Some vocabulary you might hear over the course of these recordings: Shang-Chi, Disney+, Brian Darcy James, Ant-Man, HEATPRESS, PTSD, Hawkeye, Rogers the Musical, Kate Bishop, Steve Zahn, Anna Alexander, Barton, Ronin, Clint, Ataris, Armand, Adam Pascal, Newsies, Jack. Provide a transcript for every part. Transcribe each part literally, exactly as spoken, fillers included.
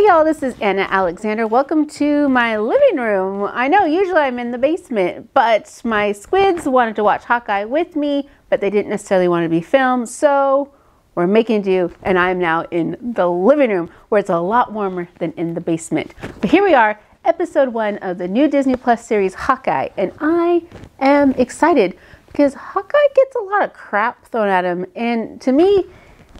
Hey y'all, this is Anna Alexander. Welcome to my living room. I know usually I'm in the basement, but my squids wanted to watch Hawkeye with me, but they didn't necessarily want to be filmed, so we're making do, and I'm now in the living room where it's a lot warmer than in the basement. But here we are, episode one of the new Disney Plus series Hawkeye, and I am excited because Hawkeye gets a lot of crap thrown at him, and to me,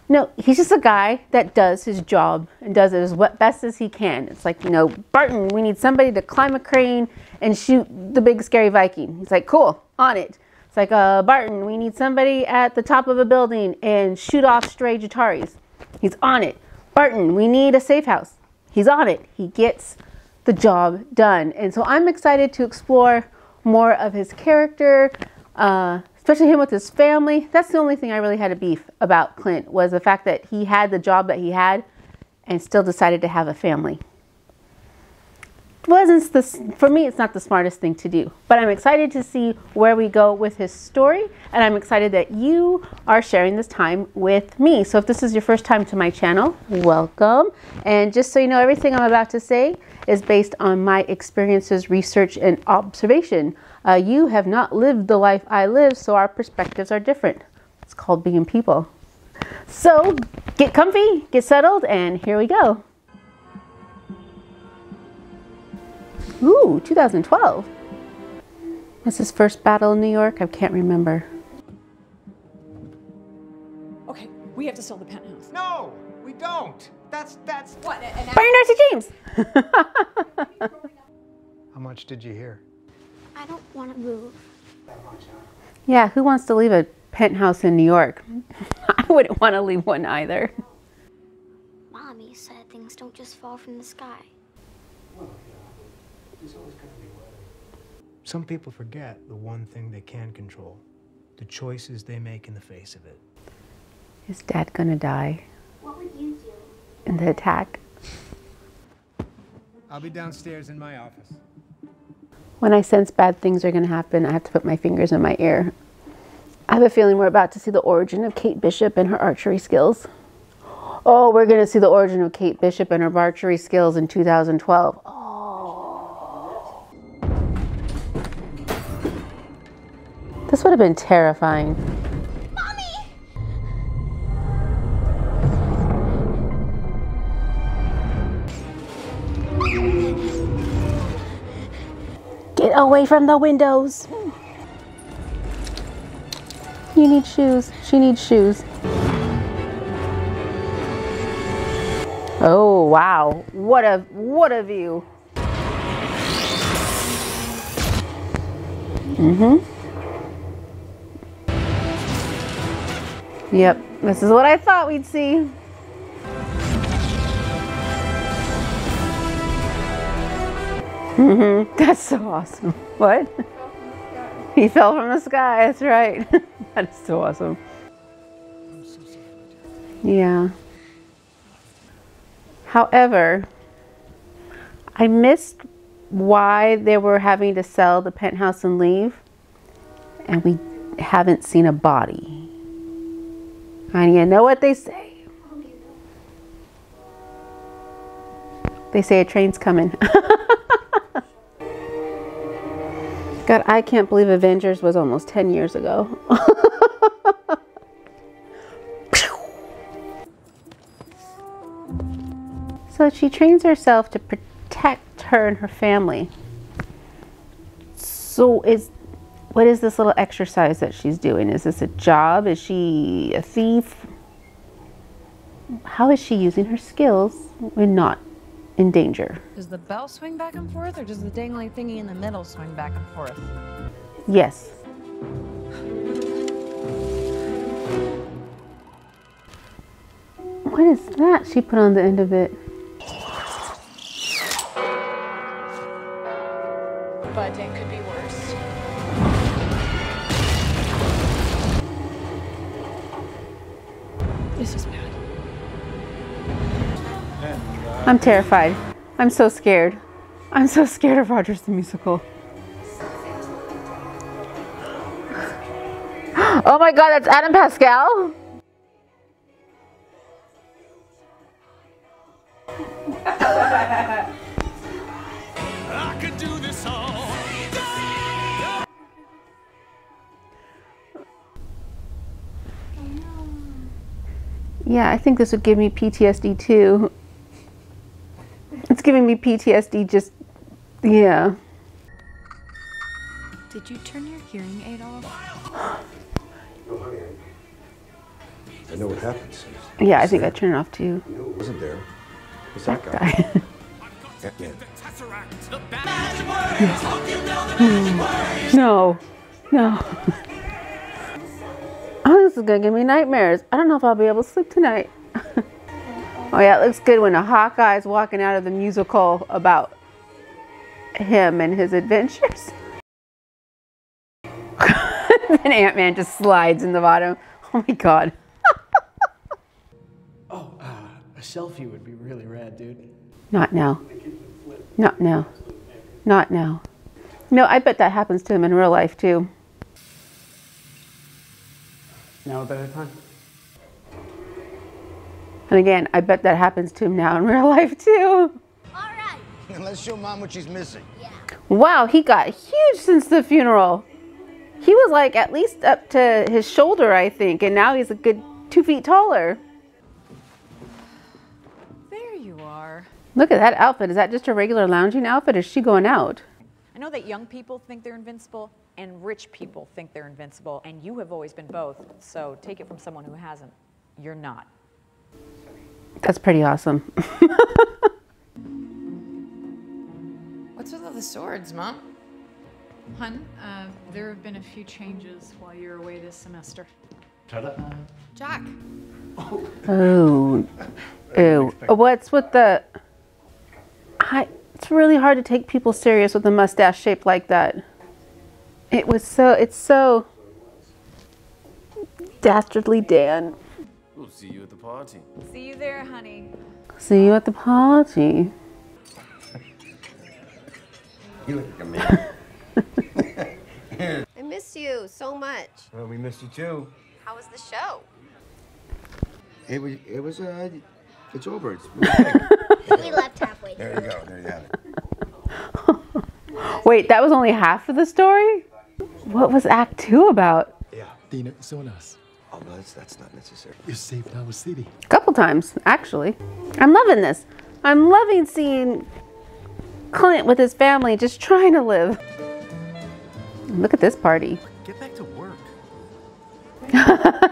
no, he's just a guy that does his job and does it as best as he can. It's like, you know, Barton, we need somebody to climb a crane and shoot the big scary Viking. He's like, cool, on it. It's like, uh, Barton, we need somebody at the top of a building and shoot off stray Ataris. He's on it. Barton, we need a safe house. He's on it. He gets the job done. And so I'm excited to explore more of his character, uh, especially him with his family. That's the only thing I really had a beef about Clint, was the fact that he had the job that he had and still decided to have a family. It wasn't the, for me, it's not the smartest thing to do, but I'm excited to see where we go with his story, and I'm excited that you are sharing this time with me. So if this is your first time to my channel, welcome. And just so you know, everything I'm about to say is based on my experiences, research, and observation. Uh, you have not lived the life I live, so our perspectives are different. It's called being people. So get comfy, get settled, and here we go. Ooh, two thousand twelve. That's his first battle in New York. I can't remember. Okay, we have to sell the penthouse. No, we don't. That's, that's... What, an hour? Brian Darcy James! How much did you hear? I don't want to move. Yeah, who wants to leave a penthouse in New York? I wouldn't want to leave one either. Mommy said things don't just fall from the sky. Well, there's always going to be weather. Some people forget the one thing they can control, the choices they make in the face of it. Is Dad going to die? What would you do? In the attack? I'll be downstairs in my office. When I sense bad things are going to happen, I have to put my fingers in my ear. I have a feeling we're about to see the origin of Kate Bishop and her archery skills. Oh, we're going to see the origin of Kate Bishop and her archery skills in two thousand twelve. Oh. This would have been terrifying. Get away from the windows. You need shoes. She needs shoes. Oh, wow. What a, what a view. Mm-hmm. Yep. This is what I thought we'd see. Mm-hmm. That's so awesome. What? He fell from the sky. That's right. That is so awesome. Yeah. However, I missed why they were having to sell the penthouse and leave, and we haven't seen a body. And you know what they say? They say a train's coming. God, I can't believe Avengers was almost ten years ago. So she trains herself to protect her and her family. So is, what is this little exercise that she's doing? Is this a job? Is she a thief? How is she using her skills when not in danger? Does the bell swing back and forth, or does the dangly thingy in the middle swing back and forth? Yes. What is that she put on the end of it? But it could be worse. This is bad. I'm terrified. I'm so scared. I'm so scared of Rogers the Musical. Oh my God, that's Adam Pascal? I could do this all. Yeah, I think this would give me P T S D too. It's giving me P T S D just, yeah. Did you turn your hearing aid off? No, honey, I know what happens. Yeah, I think I turned it off too. No, it wasn't there. It was that guy. Ant-Man. No, no. Oh, this is gonna give me nightmares. I don't know if I'll be able to sleep tonight. Oh yeah, it looks good when a Hawkeye's walking out of the musical about him and his adventures. Then Ant-Man just slides in the bottom. Oh my god. Oh, uh, a selfie would be really rad, dude. Not now. Not now. Not now. No, I bet that happens to him in real life too. Now a better time. And again, I bet that happens to him now in real life too. All right. Let's show Mom what she's missing. Yeah. Wow, he got huge since the funeral. He was like at least up to his shoulder, I think, and now he's a good two feet taller. There you are. Look at that outfit. Is that just a regular lounging outfit? Is she going out? I know that young people think they're invincible and rich people think they're invincible, and you have always been both, so take it from someone who hasn't. You're not. That's pretty awesome. What's with all the swords, Mom? Hun, uh, there have been a few changes while you're away this semester. Ta-da. Jack. Oh. Oh. Ew. What's with the... I, it's really hard to take people serious with a mustache shaped like that. It was so... It's so... Dastardly Dan. We'll see you at the party. See you there, honey. See you at the party. You look like a man. I missed you so much. Well, we missed you too. How was the show? It was, it was, uh, it's over. It's we left halfway through. There you go, there you have it. Wait, that was only half of the story? What was Act Two about? Yeah, Dina, it's on us. Oh, no, that's, that's not necessary. You're safe now with City. A couple times, actually. I'm loving this. I'm loving seeing Clint with his family just trying to live. Look at this party. Get back to work. I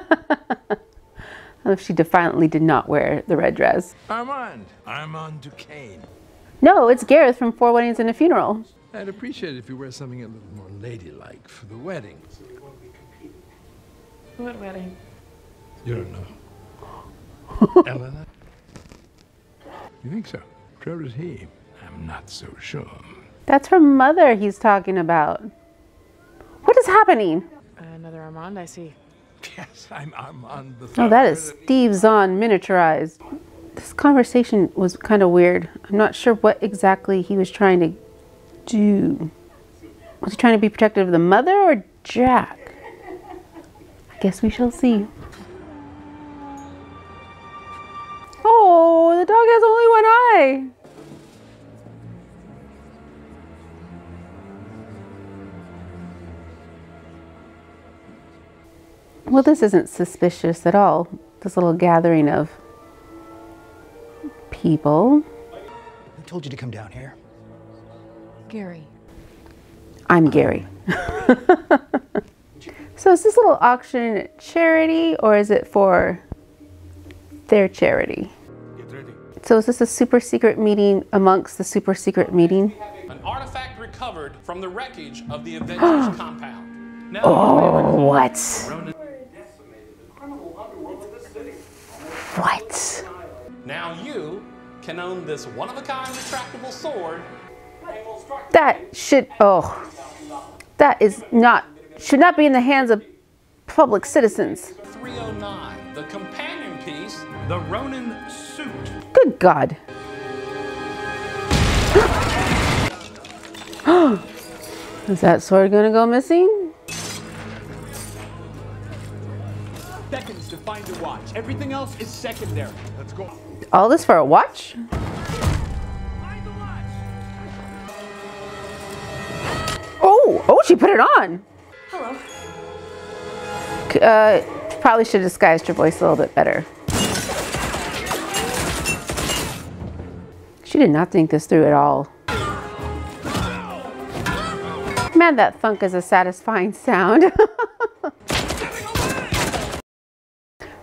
if she defiantly did not wear the red dress. Armand. Armand Duquesne. No, it's Gareth from Four Weddings and a Funeral. I'd appreciate it if you wear something a little more ladylike for the wedding. What wedding? You don't know. Elena? You think so? So does he. I'm not so sure. That's her mother he's talking about. What is happening? Another Armand, I see. Yes, I'm Armand the third. Oh, that is Steve Zahn miniaturized. This conversation was kind of weird. I'm not sure what exactly he was trying to do. Was he trying to be protective of the mother or Jack? I guess we shall see. Oh, the dog has only one eye. Well, this isn't suspicious at all, this little gathering of people. Who told you to come down here? Gary. I'm Gary. So is this little auction charity or is it for their charity? Get ready. So is this a super secret meeting amongst the super secret meeting? An artifact recovered from the wreckage of the Avengers compound. Now oh, what? Ronin. What? Now you can own this one-of-a-kind retractable sword. That should, oh, that is not, should not be in the hands of public citizens. three oh nine, the companion piece, the Ronin suit. Good God. Is that sword gonna go missing? Seconds to find your watch. Everything else is secondary. Let's go. All this for a watch? She put it on. Hello. Uh, probably should have disguised her voice a little bit better. She did not think this through at all. Man, that thunk is a satisfying sound. I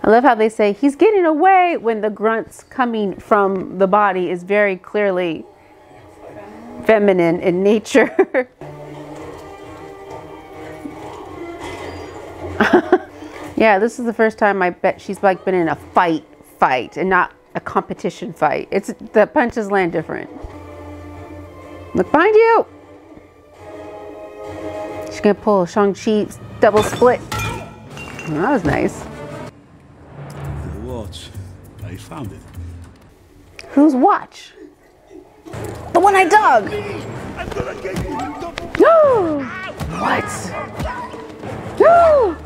love how they say he's getting away when the grunts coming from the body is very clearly feminine in nature. Yeah, this is the first time I bet she's like been in a fight fight and not a competition fight. It's the punches land different. Look behind you. She's gonna pull Shang-Chi double split. Oh, that was nice. The watch. I found it. Whose watch? The one I dug! No! What? No!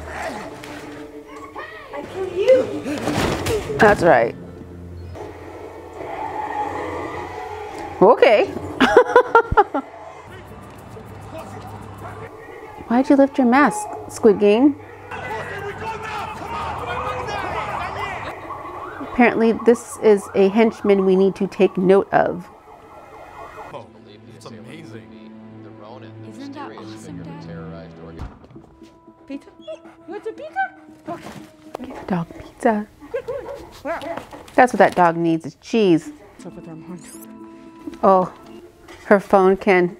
I killed you! That's right. Okay. Why'd you lift your mask, Squid Game? Apparently this is a henchman we need to take note of. Pizza? You want some pizza? Okay. Get dog pizza. That's what that dog needs, is cheese. What's up with Armand? Oh, her phone can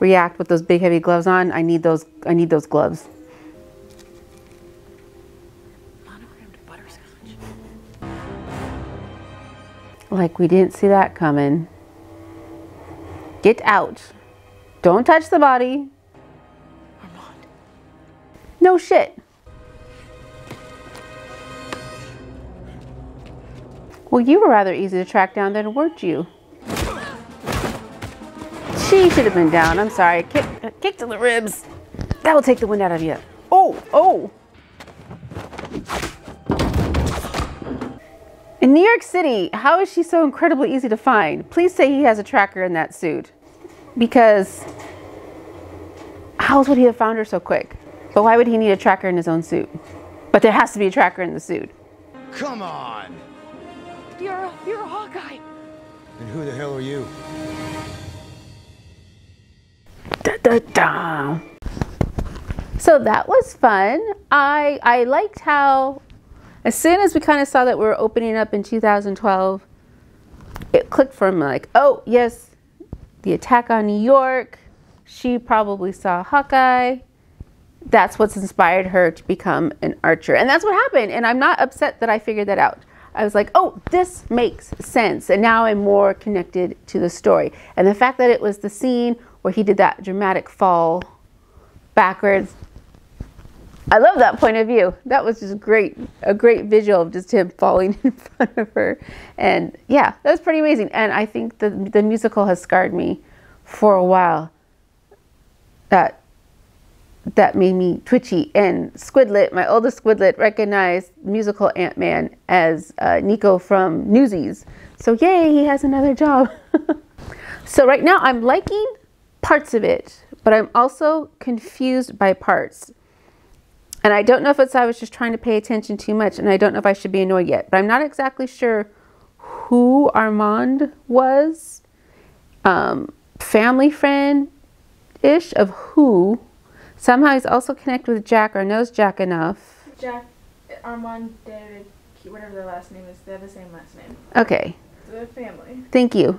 react with those big heavy gloves on. I need those, I need those gloves. Monogrammed butterscotch. Like we didn't see that coming. Get out. Don't touch the body. No shit. Well, you were rather easy to track down then, weren't you? She should have been down. I'm sorry. Kick, uh, kick to the ribs. That will take the wind out of you. Oh, oh. In New York City, how is she so incredibly easy to find? Please say he has a tracker in that suit. Because how else would he have found her so quick? But why would he need a tracker in his own suit? But there has to be a tracker in the suit. Come on! You're a, you're a Hawkeye! And who the hell are you? Da, da, da. So that was fun. I, I liked how, as soon as we kind of saw that we were opening up in two thousand twelve, it clicked for him like, oh, yes, the attack on New York. She probably saw Hawkeye. That's what's inspired her to become an archer. And that's what happened. And I'm not upset that I figured that out. I was like, oh, this makes sense. And now I'm more connected to the story. And the fact that it was the scene where he did that dramatic fall backwards. I love that point of view. That was just great, a great visual of just him falling in front of her. And yeah, that was pretty amazing. And I think the, the musical has scarred me for a while. That that made me twitchy, and Squidlet, my oldest Squidlet, recognized musical Ant-Man as uh, Nico from Newsies. So yay, he has another job. So right now I'm liking parts of it, but I'm also confused by parts. And I don't know if it's I was just trying to pay attention too much, and I don't know if I should be annoyed yet, but I'm not exactly sure who Armand was. Um, family friend-ish of who. Somehow he's also connected with Jack, or knows Jack enough. Jack, Armand, David, whatever their last name is, they have the same last name. Okay. So they're family. Thank you.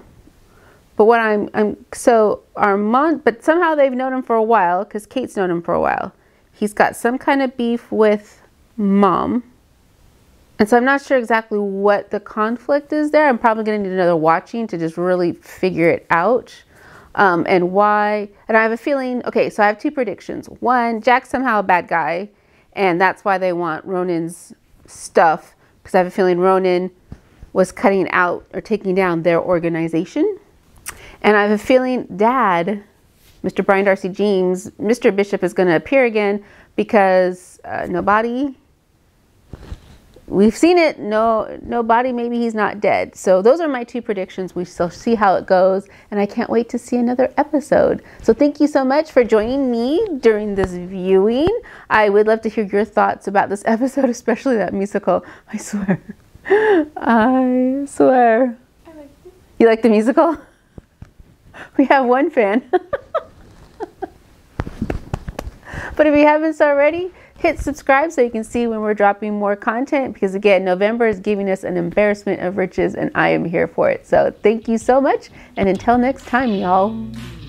But what I'm, I'm so Armand, but somehow they've known him for a while, because Kate's known him for a while. He's got some kind of beef with Mom. And so I'm not sure exactly what the conflict is there. I'm probably going to need another watching to just really figure it out. Um, and why, and I have a feeling, okay, so I have two predictions. One, Jack's somehow a bad guy, and that's why they want Ronin's stuff, because I have a feeling Ronin was cutting out or taking down their organization. And I have a feeling Dad, Mister Brian Darcy James, Mister Bishop is going to appear again, because uh, nobody we've seen it, no, no body, maybe he's not dead. So those are my two predictions. We shall see how it goes, and I can't wait to see another episode. So thank you so much for joining me during this viewing. I would love to hear your thoughts about this episode, especially that musical. I swear. I swear. I like it. You like the musical? We have one fan. But if you haven't already, hit subscribe so you can see when we're dropping more content, because again, November is giving us an embarrassment of riches and I am here for it. So thank you so much, and until next time, y'all.